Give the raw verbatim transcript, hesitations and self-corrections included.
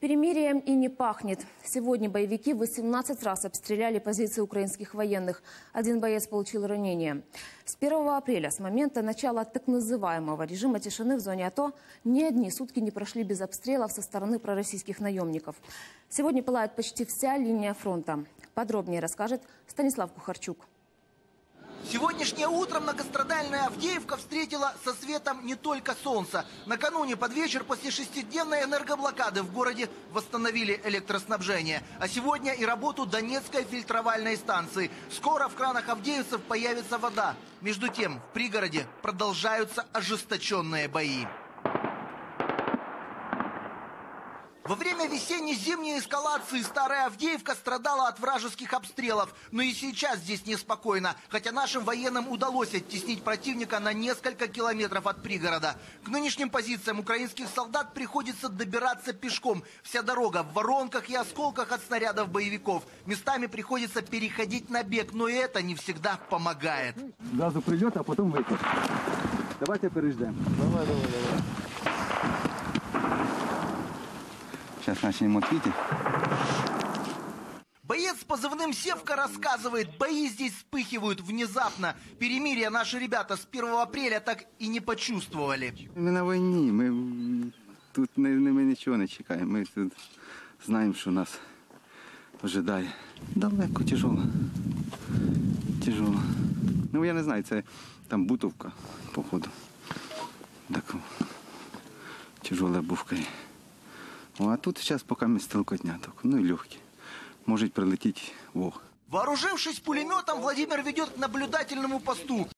Перемирием и не пахнет. Сегодня боевики восемнадцать раз обстреляли позиции украинских военных. Один боец получил ранение. С первого апреля, с момента начала так называемого режима тишины в зоне АТО, ни одни сутки не прошли без обстрелов со стороны пророссийских наемников. Сегодня пылает почти вся линия фронта. Подробнее расскажет Станислав Кухарчук. Сегодняшнее утро многострадальная Авдеевка встретила со светом не только солнца. Накануне под вечер после шестидневной энергоблокады в городе восстановили электроснабжение. А сегодня и работу Донецкой фильтровальной станции. Скоро в кранах авдеевцев появится вода. Между тем, в пригороде продолжаются ожесточенные бои. Во время весенне-зимней эскалации старая Авдеевка страдала от вражеских обстрелов. Но и сейчас здесь неспокойно, хотя нашим военным удалось оттеснить противника на несколько километров от пригорода. К нынешним позициям украинских солдат приходится добираться пешком. Вся дорога в воронках и осколках от снарядов боевиков. Местами приходится переходить на бег, но это не всегда помогает. Газу придет, а потом выйдет. Давайте опереждаем. Давай, давай, давай. Сейчас начнем ответить. Боец с позывным «Севка» рассказывает, бои здесь вспыхивают внезапно. Перемирие наши ребята с первого апреля так и не почувствовали. Мы на войне, мы тут мы, мы ничего не чекаем. Мы тут знаем, что нас ожидает. Далеко, тяжело. Тяжело. Ну, я не знаю, это там бутовка, походу. Так, тяжелая бувка. А тут сейчас пока стрелкотня, ну и легкий. Может прилететь вог. Вооружившись пулеметом, Владимир ведет к наблюдательному посту.